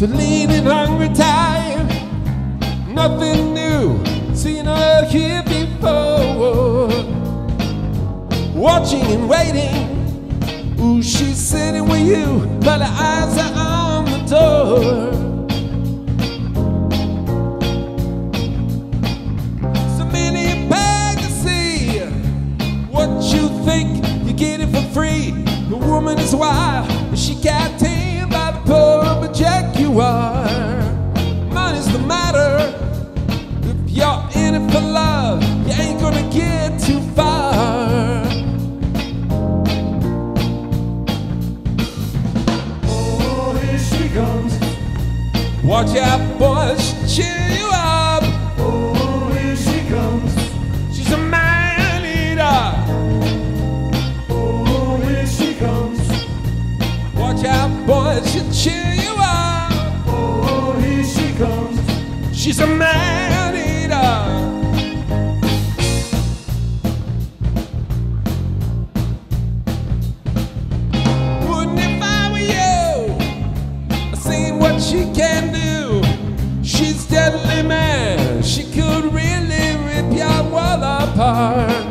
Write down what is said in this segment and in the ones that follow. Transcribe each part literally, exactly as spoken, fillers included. to lead a long retire. Nothing new, seen all here before. Watching and waiting, ooh, she's sitting with you, but her eyes are on the door. So many bags to see. What you think, you get it for free. The woman is wild, and she can't take poor, but Jack, you are. Money's the matter. If you're in it for love, you ain't gonna get too far. Oh, here she comes. Watch out, boy, she'll cheer you up. Oh, here she comes. She's a Maneater. Oh, here she comes. Watch out, boy, she'll cheer you up. Oh, here she comes. She's a Maneater. Wouldn't if I were you, I've seen what she can do. She's deadly, man. She could really rip your world apart.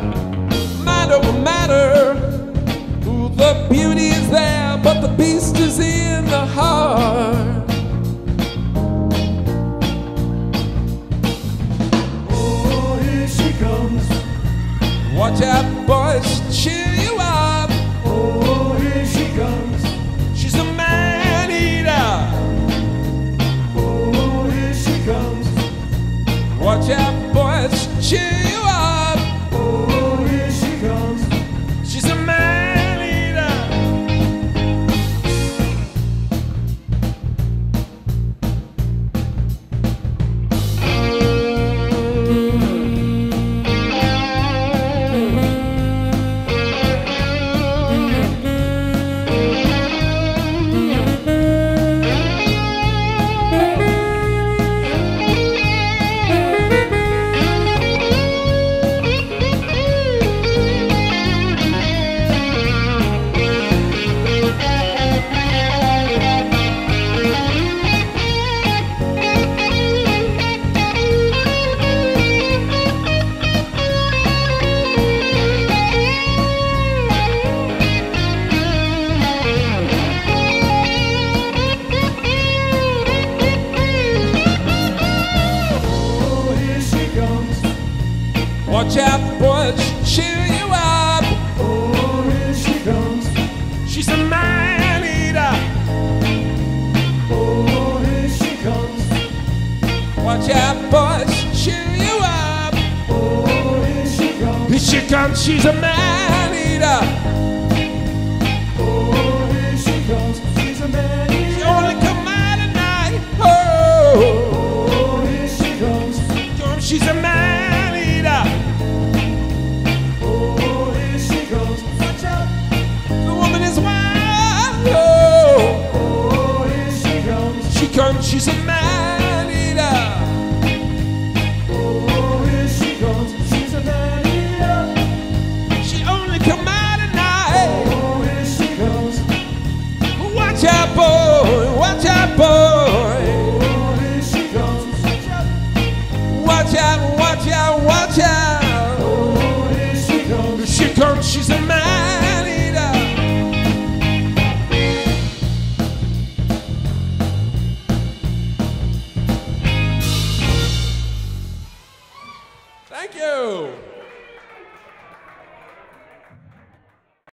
Matter will matter. Ooh, the beauty is there, but the beast is in the heart. Oh, here she comes. Watch out, boys, she'll cheer you up. Oh, here she comes. She's a Maneater. Oh, here she comes. Watch out, boys, she'll cheer you up. Oh, here she comes. She's a Maneater. Watch out, boy, she'll cheer you up. Oh, here she comes. She's a Maneater. Oh, here she comes. Watch out, boy, she'll cheer you up. Oh, here she comes. Here she comes, she's a Maneater. Oh, here she comes, she's a Maneater. She only come out at night. Oh, oh, here she comes. She's a Maneater. She's a Maneater. Oh, here she comes. She's a Maneater. She only come out at night. Oh, here she comes. Watch out, boy. Watch out, boy. Oh, here she comes. Watch out, watch out, watch out. Oh, here she comes. She comes. She's a Maneater.